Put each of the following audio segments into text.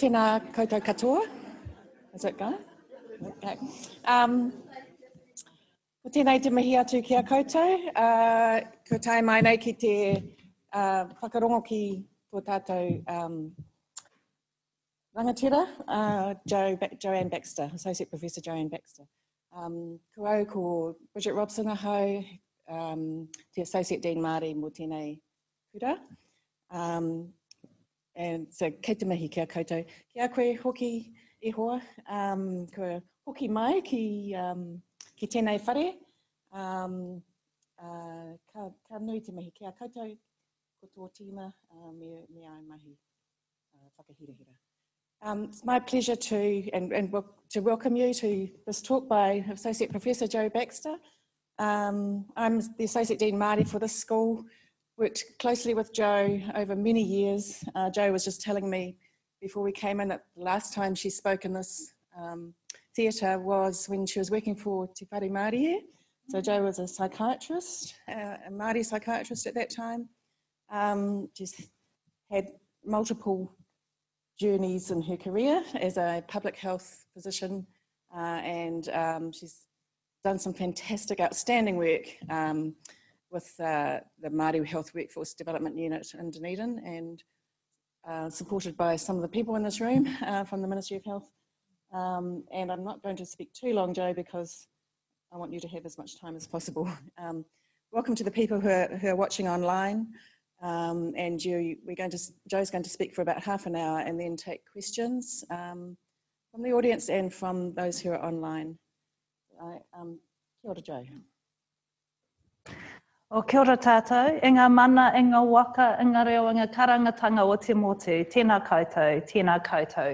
Tēnā koutou katoa. Is it going? Okay. Tēnei te mihi atu ki a koutou. Ko tae mai nei ki te whakarongo ki tō tātou rangatira, Joanne Baxter, Associate Professor Joanne Baxter. Ko au ko Bridget Robson ahau, te Associate Dean Māori mō tēnei kura. And so kei te mihi ki a koutou. Kia koe hoki e hoa, ko hoki mai ki tēnei whare. Ka nui te mihi ki a koutou ko tō tīma me ai mahi whakahirahira. It's my pleasure to welcome you to this talk by Associate Professor Jo Baxter. I'm the Associate Dean Māori for this school, worked closely with Jo over many years. Jo was just telling me before we came in that the last time she spoke in this theatre was when she was working for Te Whare Māori. So Jo was a psychiatrist, a Māori psychiatrist at that time. She's had multiple journeys in her career as a public health physician, and she's done some fantastic, outstanding work with the Māori Health Workforce Development Unit in Dunedin, and supported by some of the people in this room from the Ministry of Health. And I'm not going to speak too long, Jo, because I want you to have as much time as possible. Welcome to the people who are watching online. And Jo's going to speak for about half an hour and then take questions from the audience and from those who are online. Kia ora, Jo. O kia ora tātou, inga mana, inga waka, inga reo, inga karangatanga o te motu. Tēnā koutou,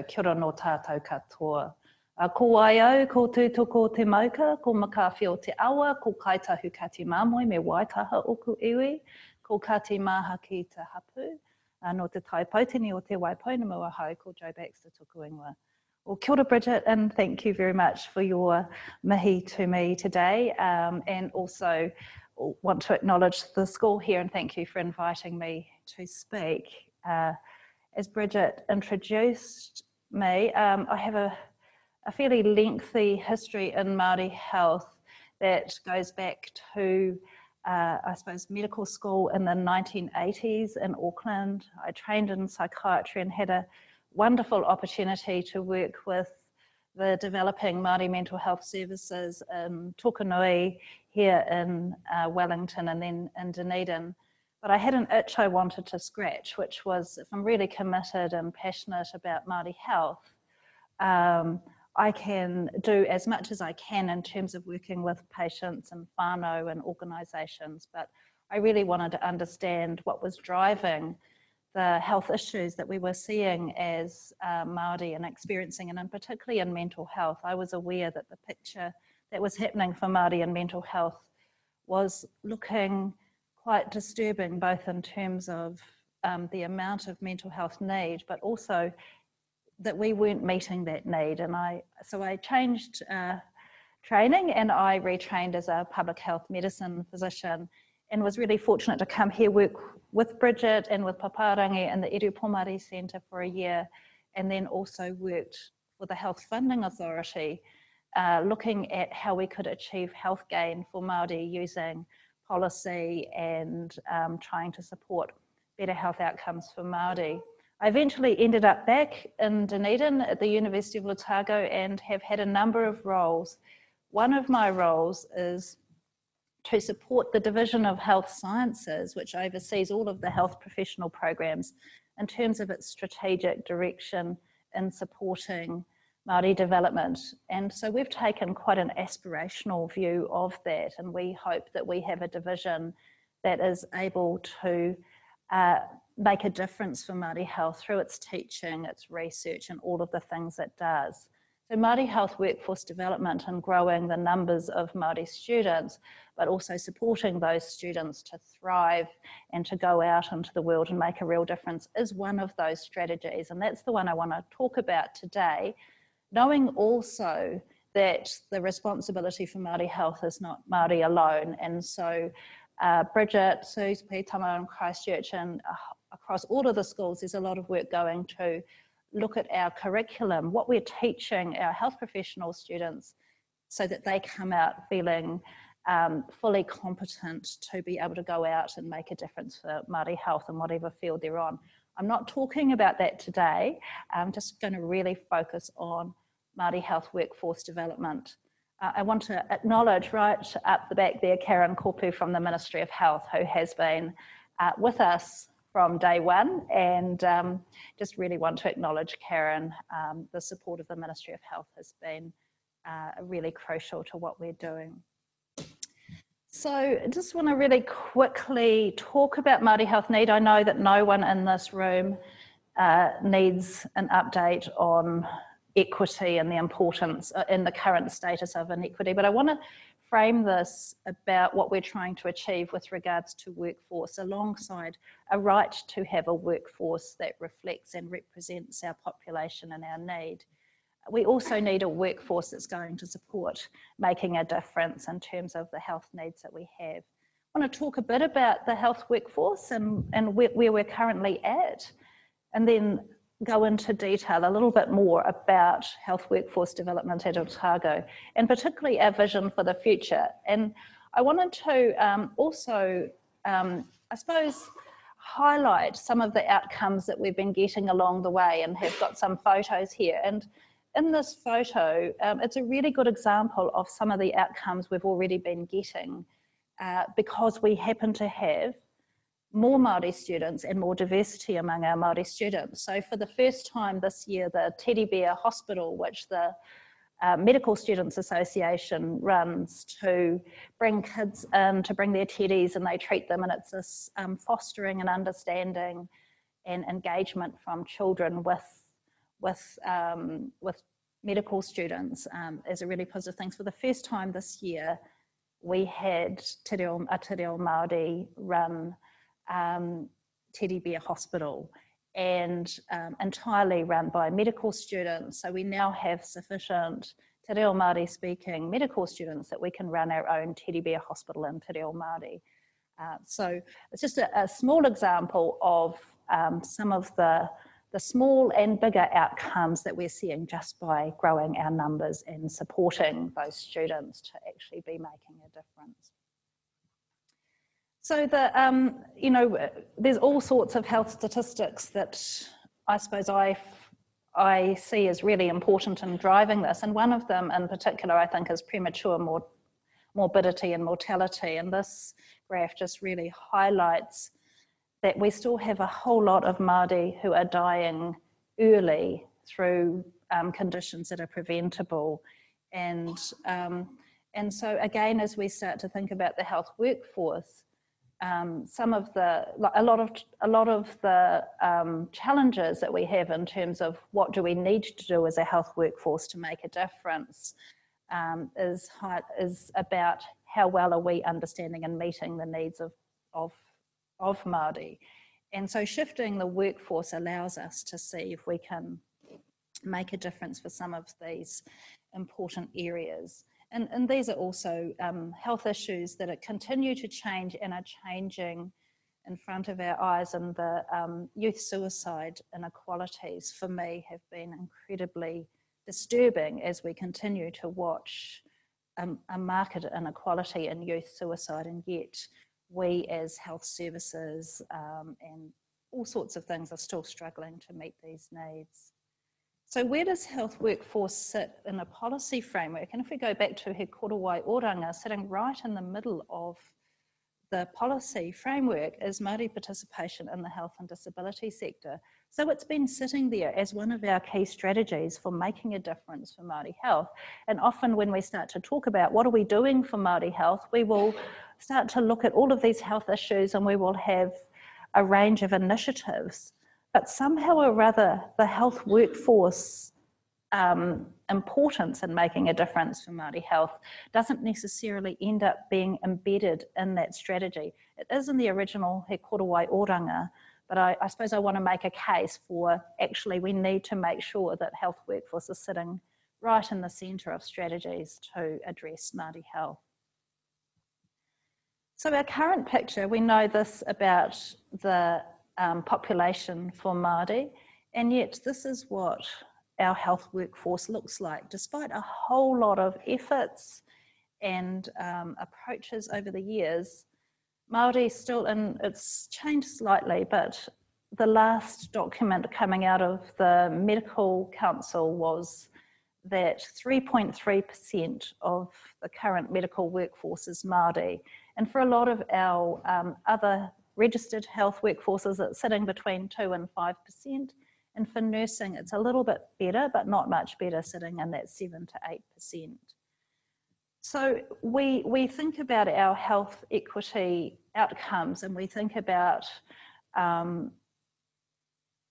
kia ora no tātou katoa. Ko ai au, ko tūtoko te mauka, ko makaawhi o te awa, ko kaitahu ka te māmoi me Waitaha oku iwi. Ko Kati Mahaki te hapu, no te taipautini o te waipounamu ahau, ko Jo Baxter tuku ingoa. Well, kia ora Bridget, and thank you very much for your mihi to me today, and also want to acknowledge the school here and thank you for inviting me to speak. As Bridget introduced me, I have a fairly lengthy history in Māori health that goes back to I suppose medical school in the 1980s in Auckland. I trained in psychiatry and had a wonderful opportunity to work with the developing Māori mental health services in Tokanui, here in Wellington, and then in Dunedin. But I had an itch I wanted to scratch, which was, if I'm really committed and passionate about Māori health, I can do as much as I can in terms of working with patients and whānau and organisations, but I really wanted to understand what was driving the health issues that we were seeing as Māori and experiencing, and in particularly in mental health. I was aware that the picture that was happening for Māori and mental health was looking quite disturbing, both in terms of the amount of mental health need, but also that we weren't meeting that need. And so I changed training and I retrained as a public health medicine physician, and was really fortunate to come here, work with Bridget and with Papa Rangi in the Iru Pō Māori Centre for a year, and then also worked with the Health Funding Authority, looking at how we could achieve health gain for Māori using policy and trying to support better health outcomes for Māori. I eventually ended up back in Dunedin at the University of Otago and have had a number of roles. One of my roles is to support the Division of Health Sciences, which oversees all of the health professional programs, in terms of its strategic direction in supporting Māori development. And so we've taken quite an aspirational view of that, and we hope that we have a division that is able to make a difference for Māori health through its teaching, its research, and all of the things it does. So Māori health workforce development and growing the numbers of Māori students, but also supporting those students to thrive and to go out into the world and make a real difference is one of those strategies. And that's the one I want to talk about today, knowing also that the responsibility for Māori health is not Māori alone. And so Bridget, Sue's, Pētama and Christchurch and across all of the schools, there's a lot of work going to look at our curriculum, what we're teaching our health professional students, so that they come out feeling fully competent to be able to go out and make a difference for Māori health in whatever field they're on. I'm not talking about that today. I'm just going to really focus on Māori health workforce development. I want to acknowledge right up the back there, Karen Kopu from the Ministry of Health, who has been with us from day one, and just really want to acknowledge Karen. The support of the Ministry of Health has been really crucial to what we're doing. So I just want to really quickly talk about Māori health need. I know that no one in this room needs an update on equity and the importance in the current status of inequity, but I want to frame this about what we're trying to achieve with regards to workforce, alongside a right to have a workforce that reflects and represents our population and our need. We also need a workforce that's going to support making a difference in terms of the health needs that we have. I want to talk a bit about the health workforce and where we're currently at, and then go into detail a little bit more about health workforce development at Otago, and particularly our vision for the future. And I wanted to I suppose, highlight some of the outcomes that we've been getting along the way, and have got some photos here. And in this photo, it's a really good example of some of the outcomes we've already been getting because we happen to have more Māori students and more diversity among our Māori students. So for the first time this year, the Teddy Bear Hospital, which the Medical Students Association runs to bring kids in, to bring their teddies, and they treat them, and it's this fostering and understanding and engagement from children with medical students is a really positive thing. So for the first time this year, we had Te Reo Māori run Teddy Bear Hospital, and entirely run by medical students. So we now have sufficient Te Reo Māori speaking medical students that we can run our own Teddy Bear Hospital in Te Reo Māori. So it's just a small example of some of the small and bigger outcomes that we're seeing just by growing our numbers and supporting those students to actually be making a difference. So the, you know, there's all sorts of health statistics that I suppose I see as really important in driving this. And one of them in particular, I think, is premature morbidity and mortality. And this graph just really highlights that we still have a whole lot of Māori who are dying early through conditions that are preventable. And so again, as we start to think about the health workforce, a lot of the challenges that we have in terms of what do we need to do as a health workforce to make a difference is about how well are we understanding and meeting the needs of Māori. And so shifting the workforce allows us to see if we can make a difference for some of these important areas. And these are also health issues that are continue to change and are changing in front of our eyes. And the youth suicide inequalities, for me, have been incredibly disturbing as we continue to watch a marked inequality in youth suicide. And yet we as health services and all sorts of things are still struggling to meet these needs. So where does health workforce sit in a policy framework? And if we go back to He Korowai Oranga, sitting right in the middle of the policy framework is Māori participation in the health and disability sector. So it's been sitting there as one of our key strategies for making a difference for Māori health. And often when we start to talk about what are we doing for Māori health, we will start to look at all of these health issues and we will have a range of initiatives. But somehow or other, the health workforce importance in making a difference for Māori health doesn't necessarily end up being embedded in that strategy. It is in the original He Korowai Oranga, but I suppose I want to make a case for actually we need to make sure that health workforce is sitting right in the centre of strategies to address Māori health. So our current picture, we know this about the population for Māori, And yet this is what our health workforce looks like, despite a whole lot of efforts and approaches over the years. Māori still, and it's changed slightly, but the last document coming out of the Medical Council was that 3.3% of the current medical workforce is Māori. And for a lot of our other registered health workforces, it's sitting between 2 and 5%. And for nursing, it's a little bit better, but not much better, sitting in that 7 to 8%. So we think about our health equity outcomes, and we think about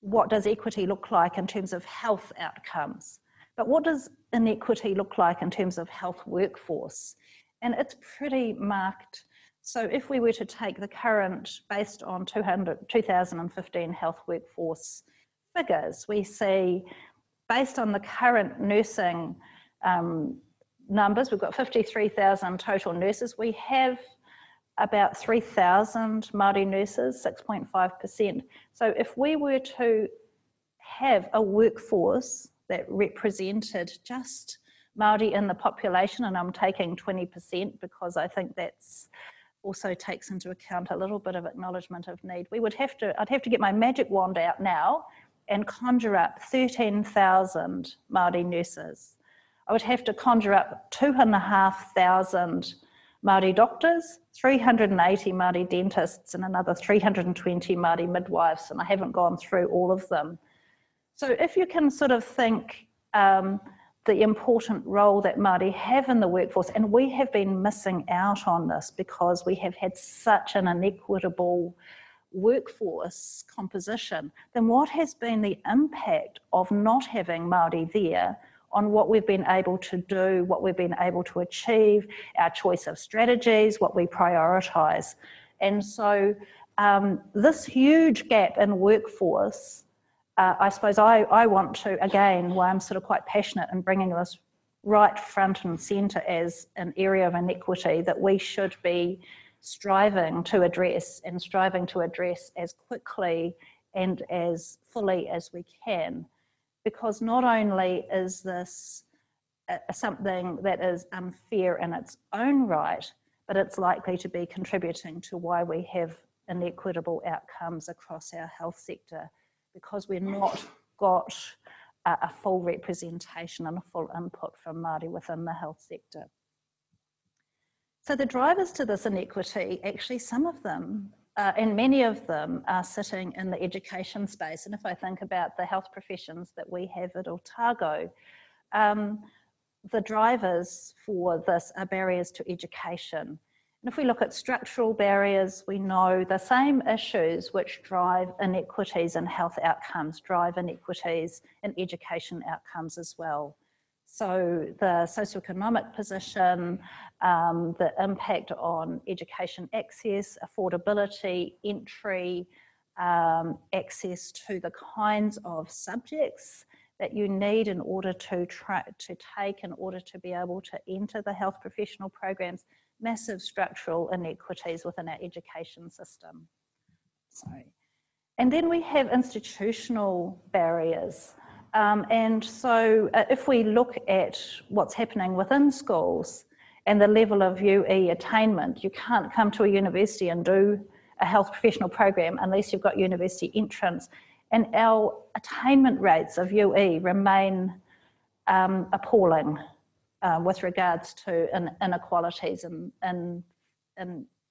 what does equity look like in terms of health outcomes. But what does inequity look like in terms of health workforce? And it's pretty marked. So if we were to take the current, based on 2015 health workforce figures, we see, based on the current nursing numbers, we've got 53,000 total nurses. We have about 3,000 Māori nurses, 6.5%. So if we were to have a workforce that represented just Māori in the population, and I'm taking 20% because I think that's also takes into account a little bit of acknowledgement of need, we would have to, I'd have to get my magic wand out now and conjure up 13,000 Māori nurses. I would have to conjure up 2,500 Māori doctors, 380 Māori dentists, and another 320 Māori midwives, and I haven't gone through all of them. So if you can sort of think the important role that Māori have in the workforce, and we have been missing out on this because we have had such an inequitable workforce composition, then what has been the impact of not having Māori there on what we've been able to do, what we've been able to achieve, our choice of strategies, what we prioritise. And so this huge gap in workforce, I suppose I want to, again, why I'm sort of quite passionate in bringing this right front and centre as an area of inequity that we should be striving to address, and striving to address as quickly and as fully as we can. Because not only is this something that is unfair in its own right, but it's likely to be contributing to why we have inequitable outcomes across our health sector, because we've not got a full representation and a full input from Māori within the health sector. So the drivers to this inequity, actually some of them, and many of them are sitting in the education space. And if I think about the health professions that we have at Otago, the drivers for this are barriers to education. And if we look at structural barriers, we know the same issues which drive inequities in health outcomes drive inequities in education outcomes as well. So the socioeconomic position, the impact on education access, affordability, entry, access to the kinds of subjects that you need in order to take in order to be able to enter the health professional programs, massive structural inequities within our education system. Sorry. And then we have institutional barriers. And so if we look at what's happening within schools and the level of UE attainment, you can't come to a university and do a health professional program unless you've got university entrance. And our attainment rates of UE remain appalling with regards to inequalities in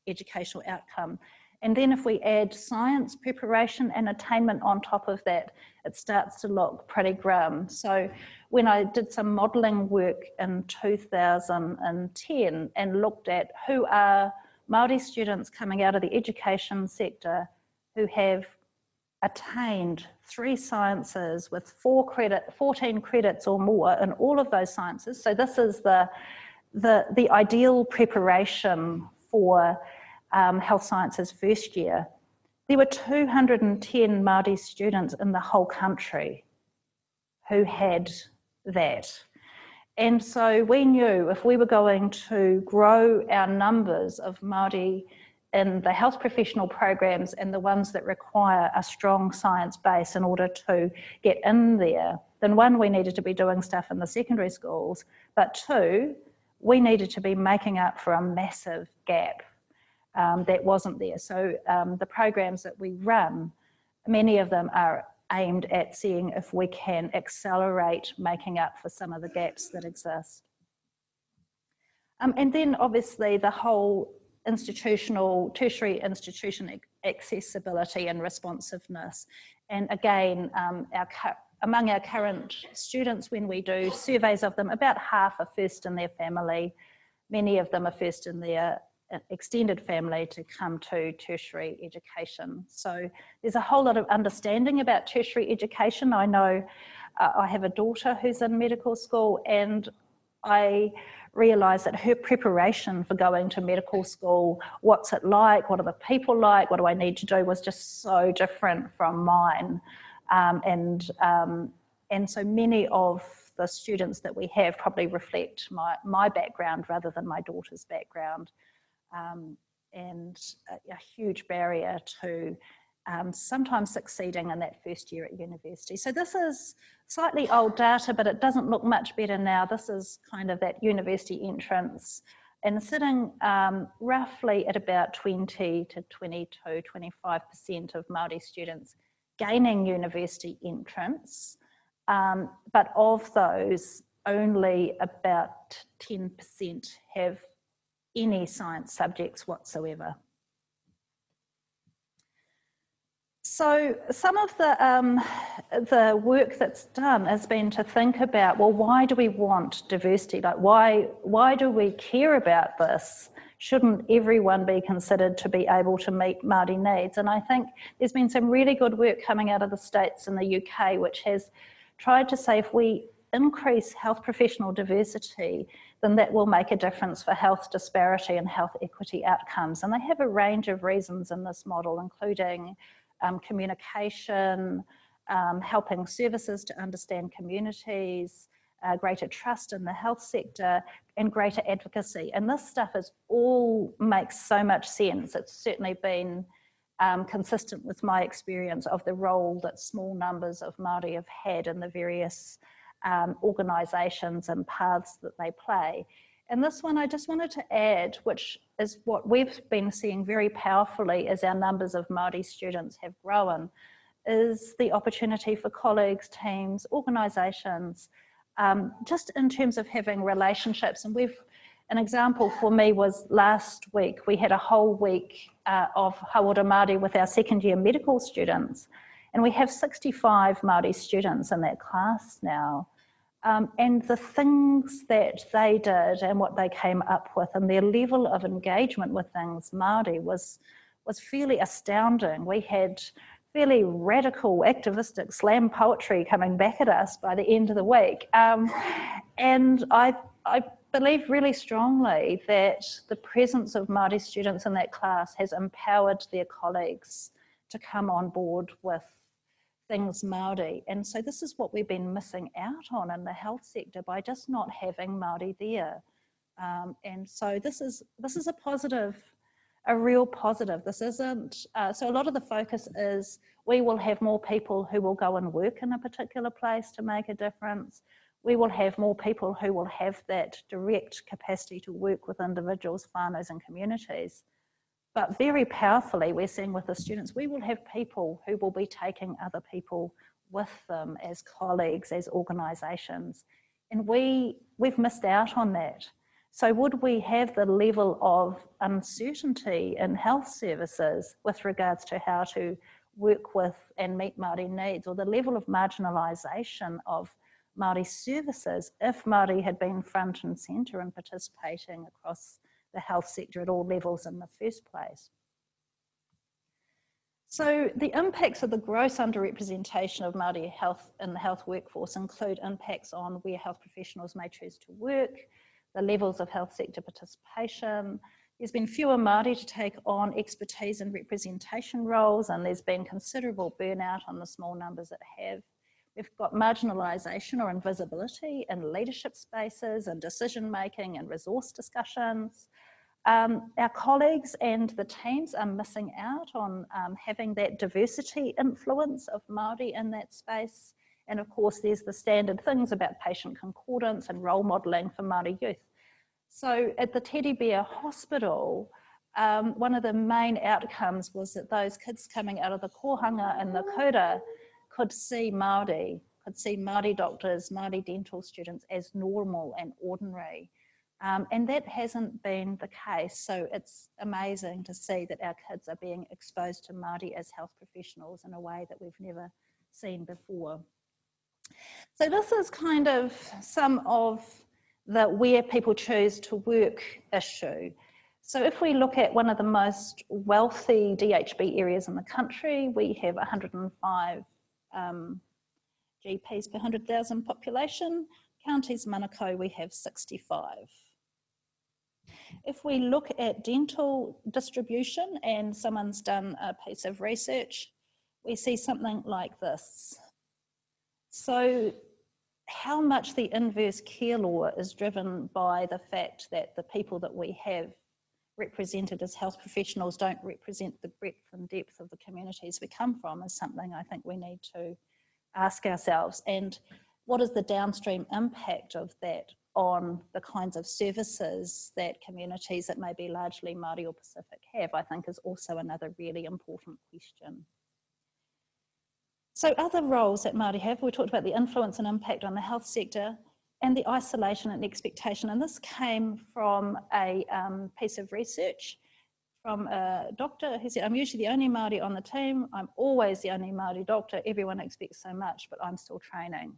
educational outcome. And then if we add science preparation and attainment on top of that, it starts to look pretty grim. So when I did some modelling work in 2010 and looked at who are Māori students coming out of the education sector who have attained 3 sciences with 14 credits or more in all of those sciences. So this is the ideal preparation for health sciences first year, there were 210 Māori students in the whole country who had that. And so we knew if we were going to grow our numbers of Māori in the health professional programs and the ones that require a strong science base in order to get in there, then one, we needed to be doing stuff in the secondary schools, but two, we needed to be making up for a massive gap that wasn't there. So the programs that we run, many of them are aimed at seeing if we can accelerate making up for some of the gaps that exist. And then obviously the whole institutional, tertiary institution accessibility and responsiveness. And again, among our current students, when we do surveys of them, about half are first in their family. Many of them are first in their extended family to come to tertiary education. So there's a whole lot of understanding about tertiary education. I know I have a daughter who's in medical school, and I realised that her preparation for going to medical school, what's it like, what are the people like, what do I need to do, was just so different from mine. And so many of the students that we have probably reflect my background rather than my daughter's background. And a huge barrier to sometimes succeeding in that first year at university. So this is slightly old data, but it doesn't look much better now. This is kind of that university entrance and sitting roughly at about 20 to 22, 25% of Māori students gaining university entrance. But of those, only about 10% have any science subjects whatsoever. So some of the work that's done has been to think about, well, why do we want diversity? Like why do we care about this? Shouldn't everyone be considered to be able to meet Māori needs? And I think there's been some really good work coming out of the States and the UK, which has tried to say if we increase health professional diversity, then that will make a difference for health disparity and health equity outcomes. And they have a range of reasons in this model, including communication, helping services to understand communities, greater trust in the health sector, and greater advocacy. And this stuff is all makes so much sense. It's certainly been consistent with my experience of the role that small numbers of Māori have had in the various organisations and paths that they play. And this one I just wanted to add, which is what we've been seeing very powerfully as our numbers of Māori students have grown, is the opportunity for colleagues, teams, organisations, just in terms of having relationships. And an example for me was last week, we had a whole week of Hauora Māori with our second year medical students. And we have 65 Māori students in that class now. And the things that they did and what they came up with and their level of engagement with things Māori was fairly astounding. We had fairly radical, activistic slam poetry coming back at us by the end of the week. And I believe really strongly that the presence of Māori students in that class has empowered their colleagues to come on board with things Māori. And so this is what we've been missing out on in the health sector by just not having Māori there. And so this is a positive, a real positive. This isn't, so a lot of the focus is we will have more people who will go and work in a particular place to make a difference. We will have more people who will have that direct capacity to work with individuals, whānaus and communities. But very powerfully, we're seeing with the students, we will have people who will be taking other people with them as colleagues, as organisations. And we've missed out on that. So would we have the level of uncertainty in health services with regards to how to work with and meet Māori needs, or the level of marginalisation of Māori services if Māori had been front and centre and participating across the health sector at all levels in the first place? So the impacts of the gross underrepresentation of Māori health in the health workforce include impacts on where health professionals may choose to work, the levels of health sector participation. There's been fewer Māori to take on expertise and representation roles, and there's been considerable burnout on the small numbers that have. We've got marginalisation or invisibility in leadership spaces and decision making and resource discussions. Our colleagues and the teams are missing out on having that diversity influence of Māori in that space. And of course, there's the standard things about patient concordance and role modelling for Māori youth. So at the Teddy Bear Hospital, one of the main outcomes was that those kids coming out of the kohanga and the kura could see Māori doctors, Māori dental students as normal and ordinary. And that hasn't been the case, so it's amazing to see that our kids are being exposed to Māori as health professionals in a way that we've never seen before. So this is kind of some of the where people choose to work issue. So if we look at one of the most wealthy DHB areas in the country, we have 105 GPs per 100,000 population. Counties Manukau, we have 65. If we look at dental distribution and someone's done a piece of research, we see something like this. So how much the inverse care law is driven by the fact that the people that we have represented as health professionals don't represent the breadth and depth of the communities we come from is something I think we need to ask ourselves. And what is the downstream impact of that on the kinds of services that communities that may be largely Māori or Pacific have, I think is also another really important question. So other roles that Māori have, we talked about the influence and impact on the health sector and the isolation and expectation. And this came from a piece of research from a doctor who said, I'm usually the only Māori on the team. I'm always the only Māori doctor. Everyone expects so much, but I'm still training.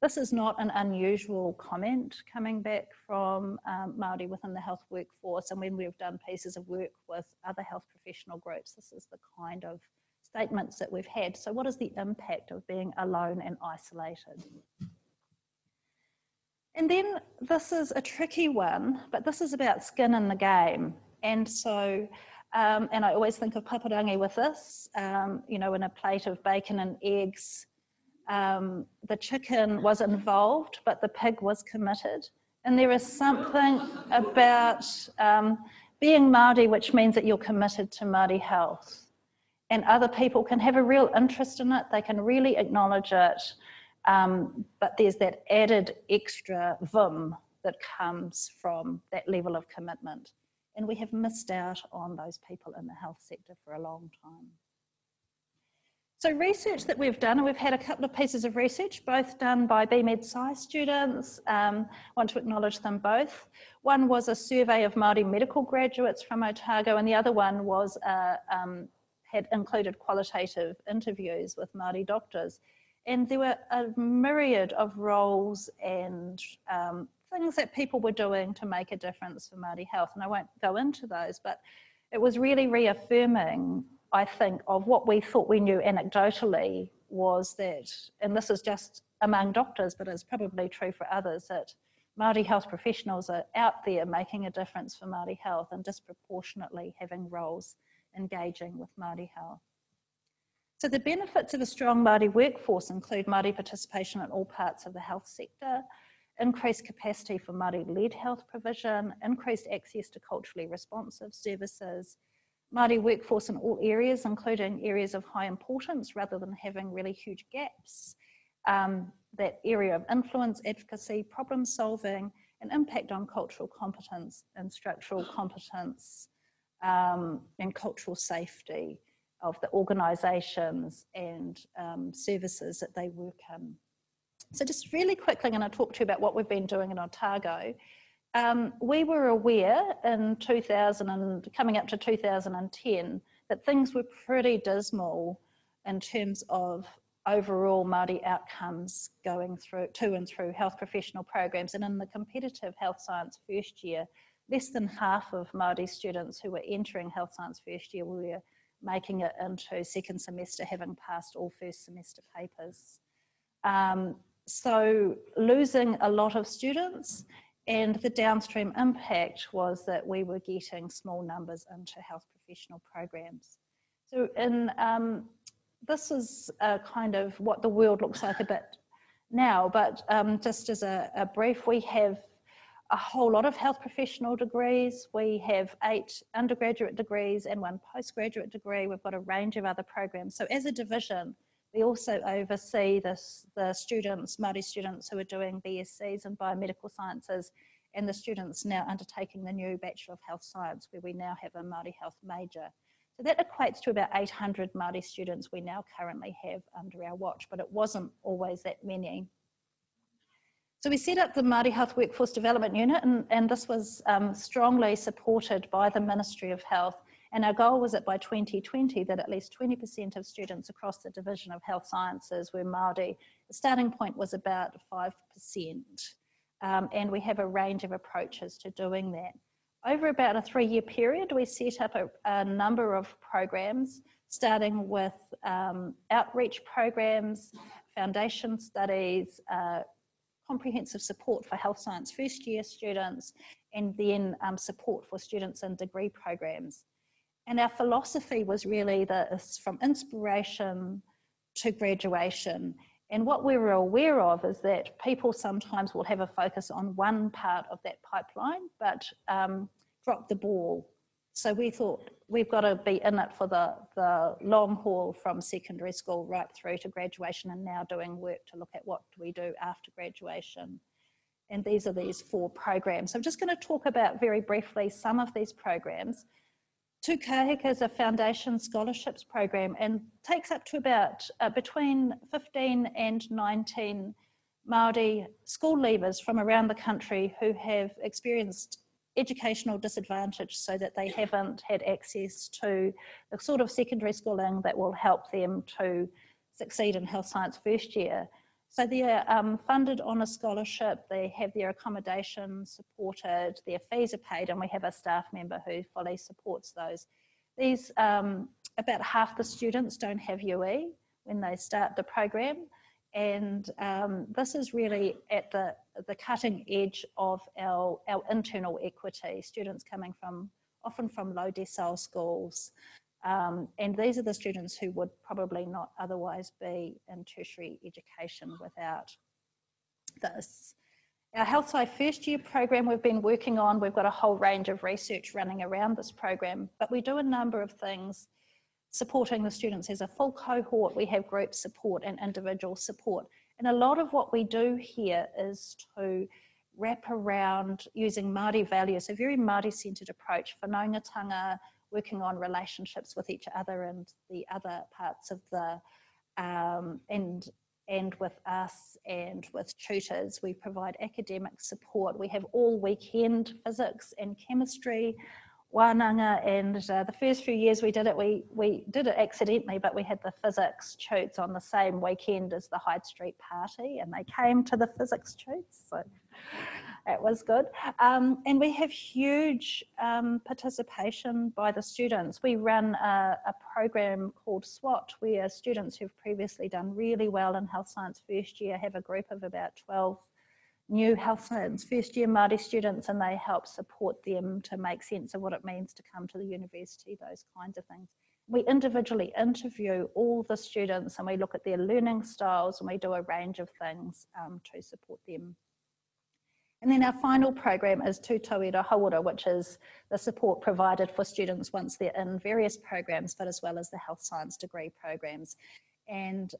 This is not an unusual comment coming back from Māori within the health workforce, and when we've done pieces of work with other health professional groups, this is the kind of statements that we've had. So what is the impact of being alone and isolated? And then this is a tricky one, but this is about skin in the game. And so, and I always think of Papa Rangi with this, you know, in a plate of bacon and eggs, the chicken was involved, but the pig was committed. And there is something about being Māori, which means that you're committed to Māori health. And other people can have a real interest in it, they can really acknowledge it, but there's that added extra vim that comes from that level of commitment. And we have missed out on those people in the health sector for a long time. So research that we've done, and we've had a couple of pieces of research, both done by BmedSci students, want to acknowledge them both. One was a survey of Māori medical graduates from Otago, and the other one was had included qualitative interviews with Māori doctors. And there were a myriad of roles and things that people were doing to make a difference for Māori health, and I won't go into those, but it was really reaffirming, I think, of what we thought we knew anecdotally was that, and this is just among doctors, but it's probably true for others, that Māori health professionals are out there making a difference for Māori health and disproportionately having roles engaging with Māori health. So the benefits of a strong Māori workforce include Māori participation in all parts of the health sector, increased capacity for Māori-led health provision, increased access to culturally responsive services, Māori workforce in all areas, including areas of high importance, rather than having really huge gaps, that area of influence, advocacy, problem solving, and impact on cultural competence and structural competence, and cultural safety of the organisations and services that they work in. So just really quickly, I'm going to talk to you about what we've been doing in Otago. We were aware in 2000 and coming up to 2010 that things were pretty dismal in terms of overall Māori outcomes going through to and through health professional programs, and in the competitive health science first year, less than half of Māori students who were entering health science first year were making it into second semester having passed all first semester papers. So losing a lot of students. And the downstream impact was that we were getting small numbers into health professional programs. So in, this is kind of what the world looks like a bit now, but just as a brief, we have a whole lot of health professional degrees. We have 8 undergraduate degrees and 1 postgraduate degree. We've got a range of other programs. So as a division, we also oversee the students, Māori students who are doing BScs in biomedical sciences, and the students now undertaking the new Bachelor of Health Science, where we now have a Māori health major. So that equates to about 800 Māori students we now currently have under our watch, but it wasn't always that many. So we set up the Māori Health Workforce Development Unit, and this was strongly supported by the Ministry of Health. And our goal was that by 2020, that at least 20% of students across the Division of Health Sciences were Māori. The starting point was about 5%. And we have a range of approaches to doing that. Over about a 3-year period, we set up a number of programs, starting with outreach programs, foundation studies, comprehensive support for health science first-year students, and then support for students in degree programs. And our philosophy was really this, from inspiration to graduation. And what we were aware of is that people sometimes will have a focus on one part of that pipeline, but drop the ball. So we thought we've got to be in it for the long haul, from secondary school right through to graduation, and now doing work to look at what do we do after graduation. And these are these 4 programs. So I'm just going to talk about very briefly some of these programs. Tu Kahek is a foundation scholarships program and takes up to about between 15 and 19 Māori school leavers from around the country who have experienced educational disadvantage, so that they haven't had access to the sort of secondary schooling that will help them to succeed in health science first year. So they're funded on a scholarship, they have their accommodation supported, their fees are paid, and we have a staff member who fully supports those. These, about half the students don't have UE when they start the program, and this is really at the cutting edge of our internal equity, students coming from, often from low decile schools. And these are the students who would probably not otherwise be in tertiary education without this. Our HealthSci first year program we've been working on, we've got a whole range of research running around this program, but we do a number of things supporting the students as a full cohort. We have group support and individual support. And a lot of what we do here is to wrap around using Māori values, a very Māori-centred approach, whanaungatanga, working on relationships with each other and the other parts of the, and with us and with tutors. We provide academic support. We have all weekend physics and chemistry, wānanga, and the first few years we did it accidentally, but we had the physics toots on the same weekend as the Hyde Street party, and they came to the physics toots, so that was good. And we have huge participation by the students. We run a program called SWOT, where students who've previously done really well in health science first year have a group of about 12 new health science first year Māori students, and they help support them to make sense of what it means to come to the university, those kinds of things. We individually interview all the students and we look at their learning styles, and we do a range of things to support them. And then our final program is Tū Tōi Rā Haura, which is the support provided for students once they're in various programs, but as well as the health science degree programs. And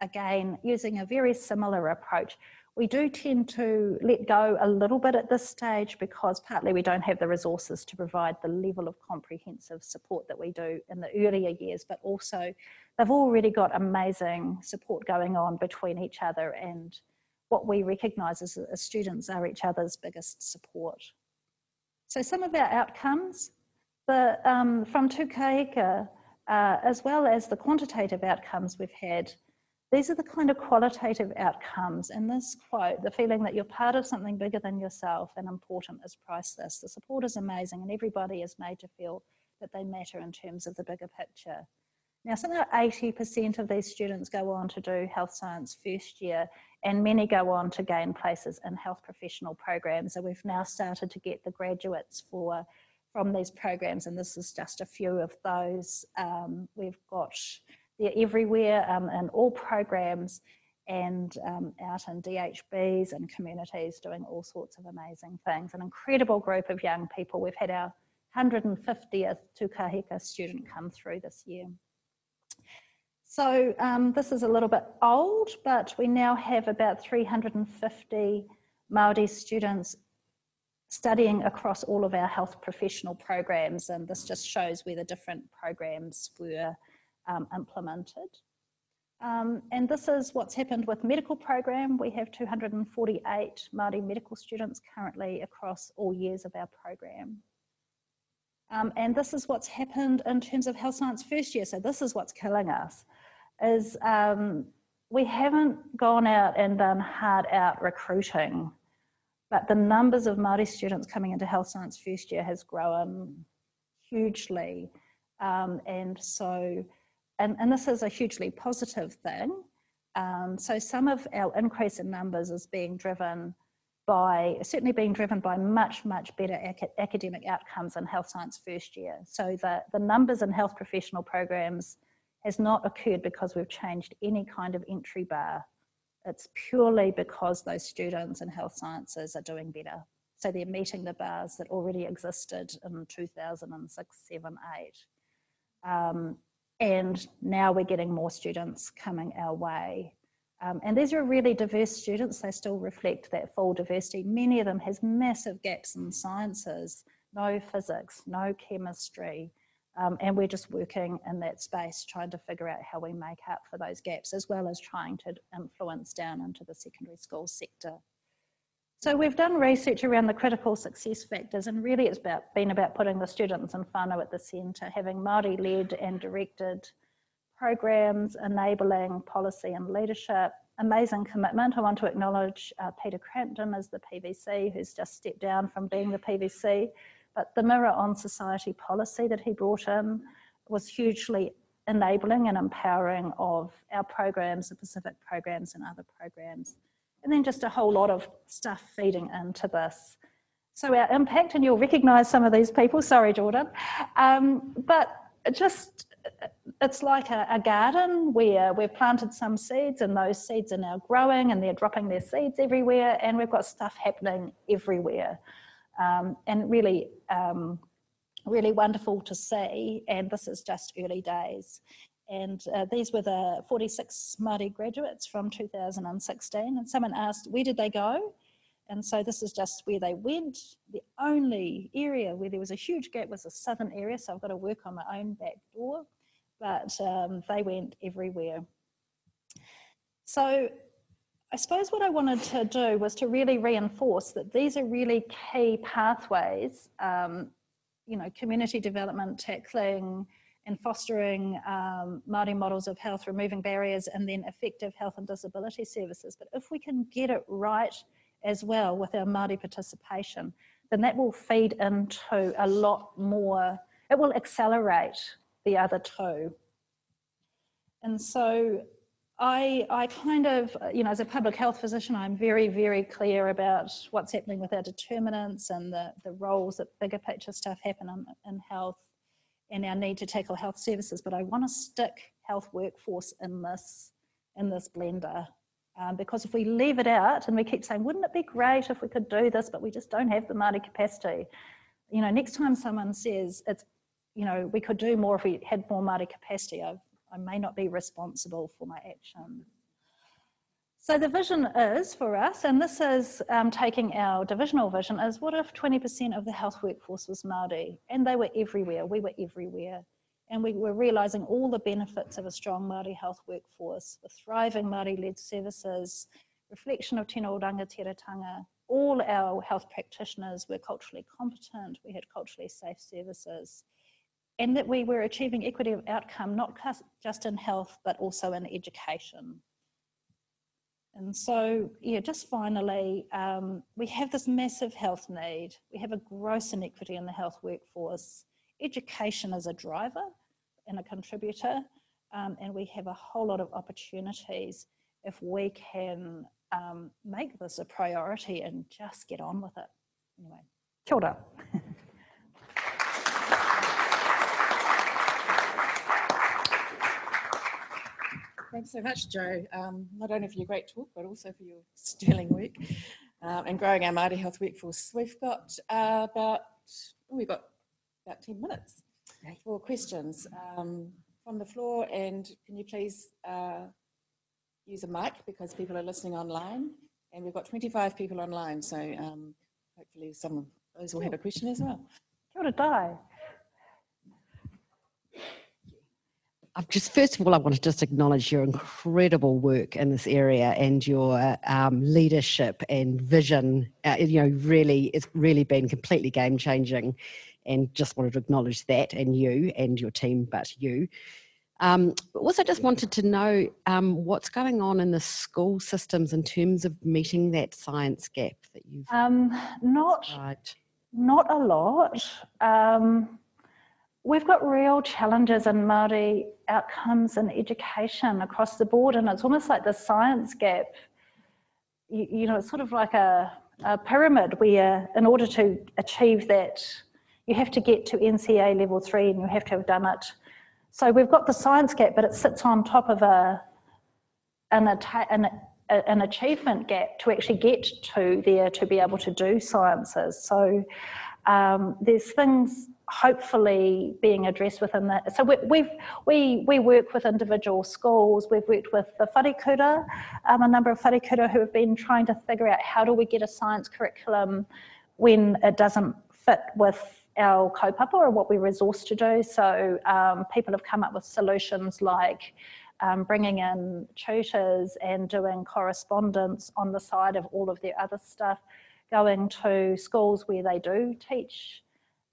again, using a very similar approach. We do tend to let go a little bit at this stage because partly we don't have the resources to provide the level of comprehensive support that we do in the earlier years, but also they've already got amazing support going on between each other, and what we recognise as students are each other's biggest support. So some of our outcomes from Tu Kaheka, as well as the quantitative outcomes we've had, these are the kind of qualitative outcomes. In this quote, the feeling that you're part of something bigger than yourself and important is priceless. The support is amazing, and everybody is made to feel that they matter in terms of the bigger picture. Now, something like 80% of these students go on to do health science first year, and many go on to gain places in health professional programs. So we've now started to get the graduates from these programs, and this is just a few of those. We've got, they're everywhere in all programs, and out in DHBs and communities doing all sorts of amazing things. An incredible group of young people. We've had our 150th Tu Kaheka student come through this year. So this is a little bit old, but we now have about 350 Māori students studying across all of our health professional programs, and this just shows where the different programs were implemented. And this is what's happened with medical program. We have 248 Māori medical students currently across all years of our program. And this is what's happened in terms of health science first year. So this is what's killing us, is we haven't gone out and done hard out recruiting, but the numbers of Māori students coming into health science first year has grown hugely. And this is a hugely positive thing. So some of our increase in numbers is certainly being driven by much, much better academic outcomes in health science first year. So the numbers in health professional programs has not occurred because we've changed any kind of entry bar. It's purely because those students in health sciences are doing better. So they're meeting the bars that already existed in 2006, 7, 8. And now we're getting more students coming our way. And these are really diverse students. They still reflect that full diversity. Many of them has massive gaps in sciences, no physics, no chemistry. And we're just working in that space, trying to figure out how we make up for those gaps, as well as trying to influence down into the secondary school sector. So we've done research around the critical success factors, and really it's been about putting the students and whānau at the centre, having Māori-led and directed programs, enabling policy and leadership, amazing commitment. I want to acknowledge Peter Crampton as the PVC, who's just stepped down from being the PVC, but the Mirror on Society policy that he brought in was hugely enabling and empowering of our programs, the Pacific programs and other programs. And then just a whole lot of stuff feeding into this. So our impact, and you'll recognise some of these people, sorry Jordan, but just it's like a garden where we've planted some seeds and those seeds are now growing and they're dropping their seeds everywhere, and we've got stuff happening everywhere, and really, really wonderful to see. And this is just early days. And these were the 46 Māori graduates from 2016, and someone asked, where did they go? And so this is just where they went. The only area where there was a huge gap was the southern area, so I've got to work on my own back door, but they went everywhere. So I suppose what I wanted to do was to really reinforce that these are really key pathways, you know, community development, tackling and fostering Māori models of health, removing barriers, and then effective health and disability services. But if we can get it right as well with our Māori participation, then that will feed into a lot more, it will accelerate the other two. And so I kind of, you know, as a public health physician, I'm very, very clear about what's happening with our determinants and the roles that bigger picture stuff happen in health, and our need to tackle health services, but I want to stick health workforce in this blender, because if we leave it out and we keep saying, wouldn't it be great if we could do this, but we just don't have the Māori capacity. You know, next time someone says it's, you know, we could do more if we had more Māori capacity, I may not be responsible for my action. So the vision is for us, and this is taking our divisional vision, is what if 20% of the health workforce was Māori? And they were everywhere, we were everywhere. And we were realising all the benefits of a strong Māori health workforce, with thriving Māori-led services, reflection of tēnā oranga teratanga. All our health practitioners were culturally competent, we had culturally safe services, and that we were achieving equity of outcome, not just in health, but also in education. And so, yeah, just finally, we have this massive health need. We have a gross inequity in the health workforce. Education is a driver and a contributor, and we have a whole lot of opportunities if we can make this a priority and just get on with it. Anyway, kia ora. Thanks so much, Jo, not only for your great talk, but also for your sterling work and growing our Māori health workforce. We've got about 10 minutes for questions from the floor, and can you please use a mic because people are listening online, and we've got 25 people online, so hopefully some of those will have a question as well. Kia ora tai. First of all, I want to just acknowledge your incredible work in this area and your leadership and vision. Really, it's really been completely game-changing, and just wanted to acknowledge that, and you and your team, but you. Also, just wanted to know what's going on in the school systems in terms of meeting that science gap that you've Not a lot. We've got real challenges in Māori outcomes and education across the board, and it's almost like the science gap. You know, it's sort of like a pyramid where, in order to achieve that, you have to get to NCA level 3 and you have to have done it. So we've got the science gap, but it sits on top of an achievement gap to actually get to there to be able to do sciences. So there's things hopefully being addressed within that. So we work with individual schools. We've worked with the wharekura, a number of wharekura who have been trying to figure out how do we get a science curriculum when it doesn't fit with our kaupapa or what we resource to do. So people have come up with solutions like bringing in tutors and doing correspondence on the side of all of their other stuff, going to schools where they do teach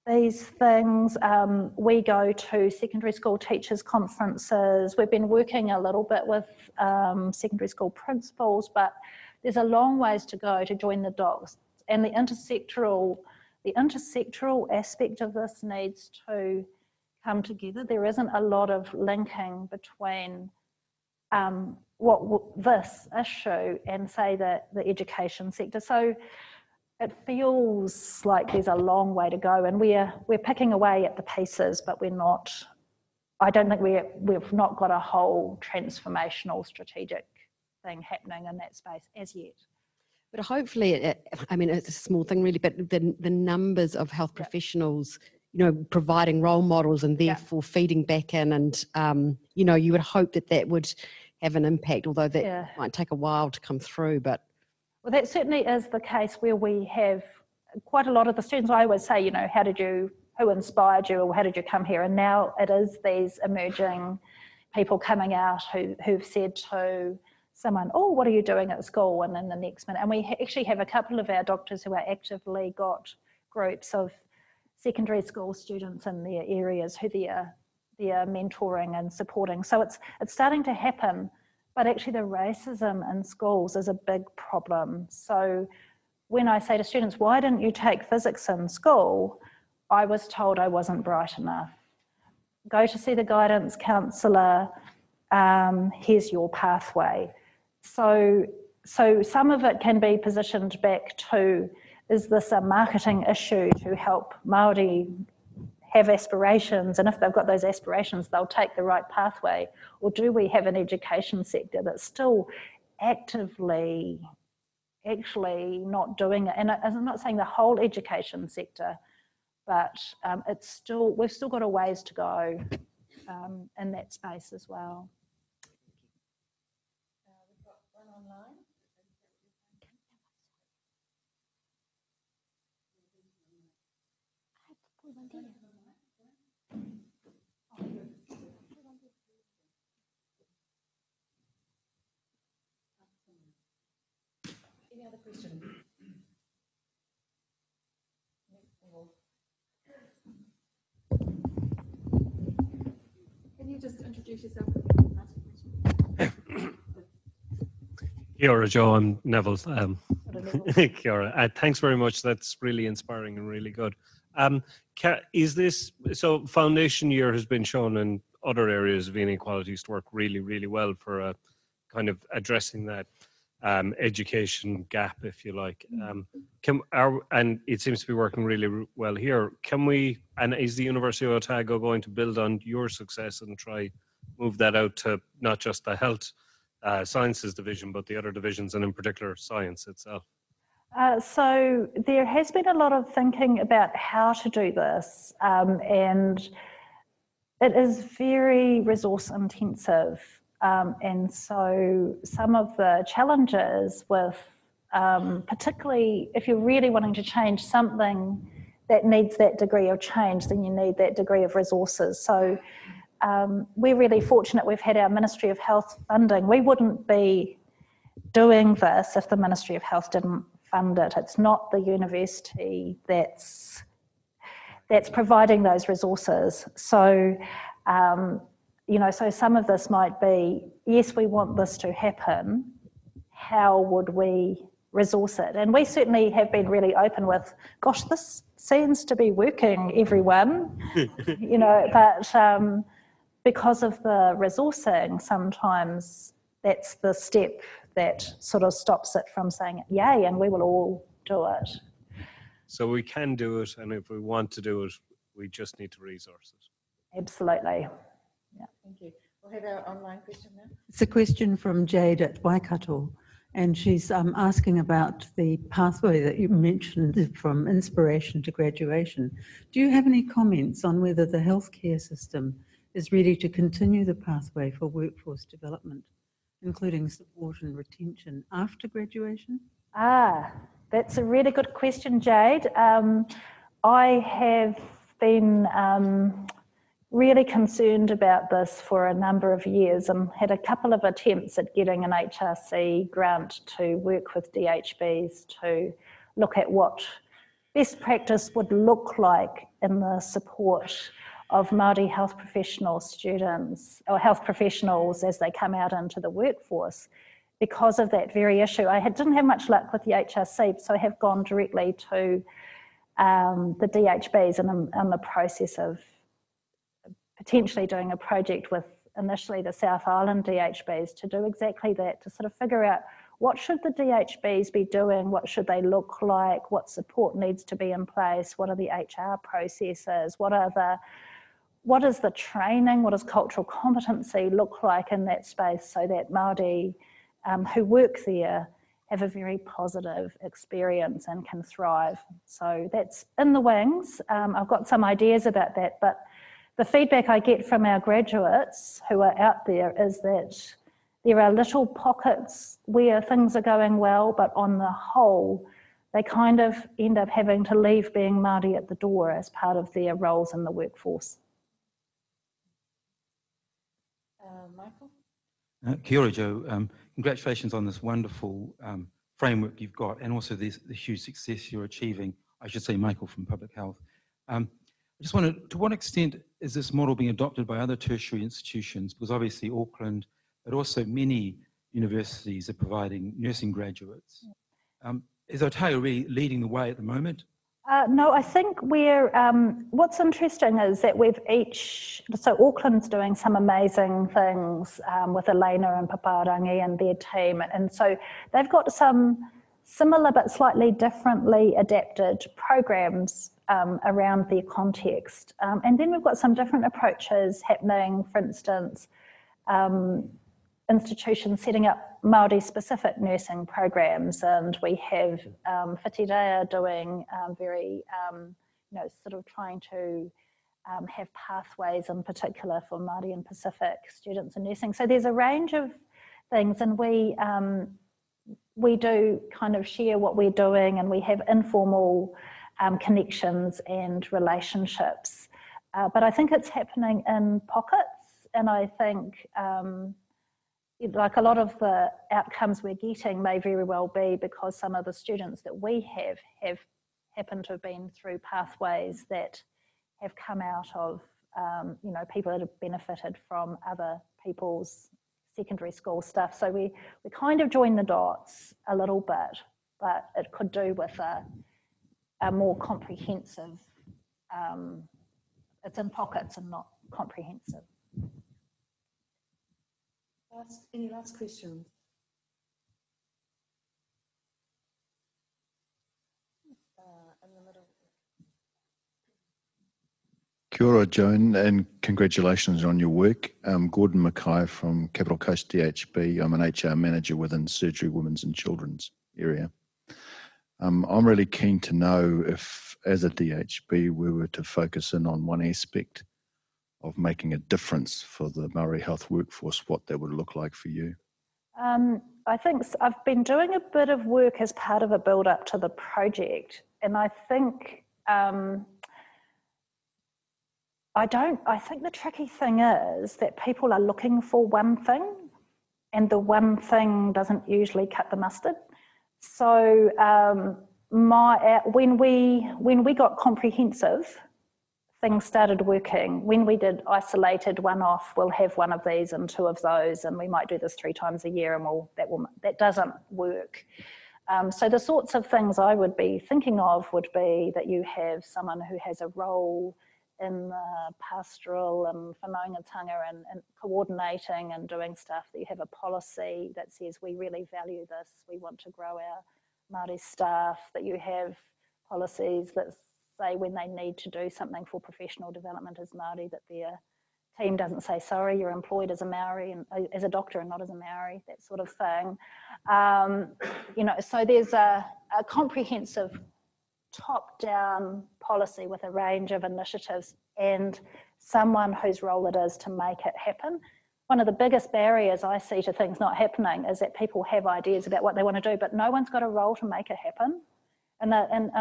these things. We go to secondary school teachers' conferences. We've been working a little bit with secondary school principals, but there's a long ways to go to join the dots. And the intersectoral aspect of this needs to come together. There isn't a lot of linking between this issue and, say, the education sector. So it feels like there's a long way to go, and we're picking away at the pieces, but we're not. I don't think we've not got a whole transformational strategic thing happening in that space as yet. But hopefully, I mean, it's a small thing really, but the numbers of health professionals, you know, providing role models and therefore feeding back in, and you know, you would hope that that would have an impact, although that might take a while to come through. But well, that certainly is the case where we have quite a lot of the students. I always say, you know, who inspired you, or how did you come here? And now it is these emerging people coming out who've said to someone, oh, what are you doing at school? And then the next minute, and we actually have a couple of our doctors who are actively got groups of secondary school students in their areas who they are mentoring and supporting. So it's starting to happen, but actually the racism in schools is a big problem. So when I say to students, why didn't you take physics in school? I was told I wasn't bright enough. Go to see the guidance counsellor, here's your pathway. So some of it can be positioned back to, is this a marketing issue to help Māori have aspirations, and if they've got those aspirations, they'll take the right pathway? Or do we have an education sector that's still actively actually not doing it? And I'm not saying the whole education sector, but we've still got a ways to go in that space as well. We've got one online. Any other question? Can you just introduce yourself? Kia ora, Jo. I'm Neville. Kia ora. Thanks very much. That's really inspiring and really good. Is this so? Foundation Year has been shown in other areas of inequalities to work really, really well for kind of addressing that education gap, if you like. And it seems to be working really well here. And is the University of Otago going to build on your success and try move that out to not just the health sciences division, but the other divisions, and in particular science itself? So there has been a lot of thinking about how to do this, and it is very resource intensive. And so some of the challenges with, particularly if you're really wanting to change something that needs that degree of change, then you need that degree of resources. So we're really fortunate we've had our Ministry of Health funding. We wouldn't be doing this if the Ministry of Health didn't fund it. It's not the university that's providing those resources. So, you know, so some of this might be, yes, we want this to happen. How would we resource it? And we certainly have been really open with, gosh, this seems to be working, everyone, you know, but because of the resourcing, sometimes that's the step that sort of stops it from saying, yay, and we will all do it. So we can do it, and if we want to do it, we just need to resource it. Absolutely. Yeah. Thank you. We'll have our online question now. It's a question from Jade at Waikato, and she's asking about the pathway that you mentioned from inspiration to graduation. Do you have any comments on whether the healthcare system is ready to continue the pathway for workforce development, including support and retention after graduation? Ah, that's a really good question, Jade. I have been really concerned about this for a number of years and had a couple of attempts at getting an HRC grant to work with DHBs to look at what best practice would look like in the support of Māori health professional students or health professionals as they come out into the workforce because of that very issue. I didn't have much luck with the HRC, so I have gone directly to the DHBs, and I'm in the process of potentially doing a project with initially the South Island DHBs to do exactly that, to sort of figure out what should the DHBs be doing, what should they look like, what support needs to be in place, what are the HR processes, what is the training, what does cultural competency look like in that space, so that Māori who work there have a very positive experience and can thrive. So that's in the wings. I've got some ideas about that, but the feedback I get from our graduates who are out there is that there are little pockets where things are going well, but on the whole, they kind of end up having to leave being Māori at the door as part of their roles in the workforce. Michael? Kia ora, Jo. Congratulations on this wonderful framework you've got, and also the huge success you're achieving. I should say Michael from Public Health. I just wondered, to what extent is this model being adopted by other tertiary institutions? Because obviously Auckland, but also many universities are providing nursing graduates. Is Otago really leading the way at the moment? No, I think we're, what's interesting is that we've each, so Auckland's doing some amazing things with Elena and Papa Rangi and their team. And so they've got some similar but slightly differently adapted programs around their context. And then we've got some different approaches happening, for instance, institutions setting up Māori specific nursing programs, and we have Whiti Rea doing very, you know, sort of trying to have pathways in particular for Māori and Pacific students in nursing. So there's a range of things, and we do kind of share what we're doing, and we have informal connections and relationships. But I think it's happening in pockets, and I think like a lot of the outcomes we're getting may very well be because some of the students that we have happened to have been through pathways that have come out of, you know, people that have benefited from other people's secondary school stuff. So we kind of join the dots a little bit, but it could do with a more comprehensive, it's in pockets and not comprehensive. Any last questions? In the middle. Kia ora, Joan, and congratulations on your work. Gordon Mackay from Capital Coast DHB. I'm an HR manager within Surgery, Women's and Children's area. I'm really keen to know if, as a DHB, we were to focus in on one aspect of making a difference for the Māori health workforce, what that would look like for you. I think I've been doing a bit of work as part of a build-up to the project, and I think I think the tricky thing is that people are looking for one thing, and the one thing doesn't usually cut the mustard. So when we got comprehensive, things started working. When we did isolated one-off, we'll have one of these and two of those, and we might do this 3 times a year, and that doesn't work. So the sorts of things I would be thinking of would be that you have someone who has a role in the pastoral and whanaungatanga and coordinating and doing stuff, that you have a policy that says we really value this, we want to grow our Māori staff, that you have policies that say when they need to do something for professional development as Māori, that their team doesn't say, sorry, you're employed as a Māori and as a doctor and not as a Māori, that sort of thing. You know, so there's a comprehensive top-down policy with a range of initiatives and someone whose role it is to make it happen. One of the biggest barriers I see to things not happening is that people have ideas about what they want to do, but no one's got a role to make it happen. And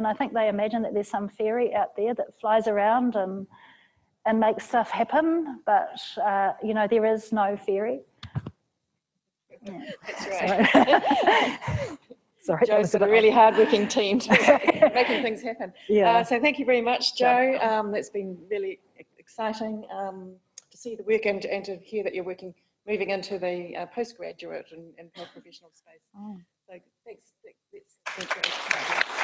I think they imagine that there's some fairy out there that flies around and makes stuff happen, but you know, there is no fairy. Yeah. That's right. So. Sorry, Jo's got a really hard-working team to making things happen. Yeah. So thank you very much, Jo. That's been really exciting to see the work and to hear that you're moving into the postgraduate and health professional space. Oh. So thanks. That's great.